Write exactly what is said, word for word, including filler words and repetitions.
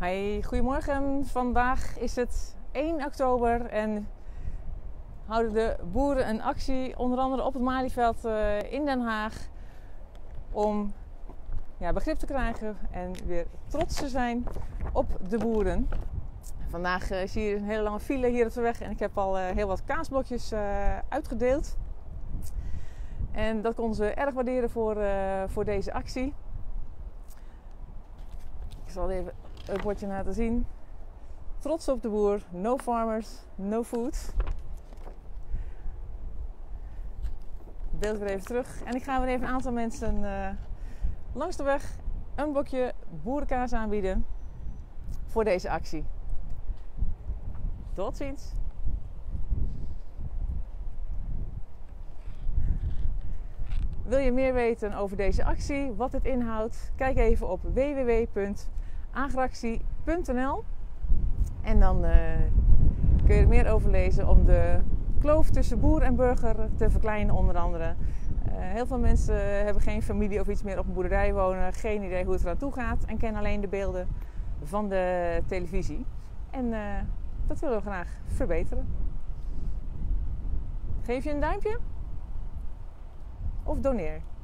Hey, goedemorgen. Vandaag is het één oktober en houden de boeren een actie, onder andere op het Malieveld in Den Haag, om ja, begrip te krijgen en weer trots te zijn op de boeren. Vandaag uh, zie je een hele lange file hier op de weg en ik heb al uh, heel wat kaasblokjes uh, uitgedeeld. En dat konden ze erg waarderen voor, uh, voor deze actie. Ik zal even het bordje laten zien. Trots op de boer, no farmers, no food. Beeld weer even terug. En ik ga weer even een aantal mensen uh, langs de weg een blokje boerenkaas aanbieden voor deze actie. Tot ziens! Wil je meer weten over deze actie, wat het inhoudt? Kijk even op w w w punt agractie punt n l en dan uh, kun je er meer over lezen om de kloof tussen boer en burger te verkleinen, onder andere. Uh, heel veel mensen hebben geen familie of iets meer op een boerderij wonen, geen idee hoe het eraan toe gaat en kennen alleen de beelden van de televisie. En uh, dat willen we graag verbeteren. Geef je een duimpje? Of doneer.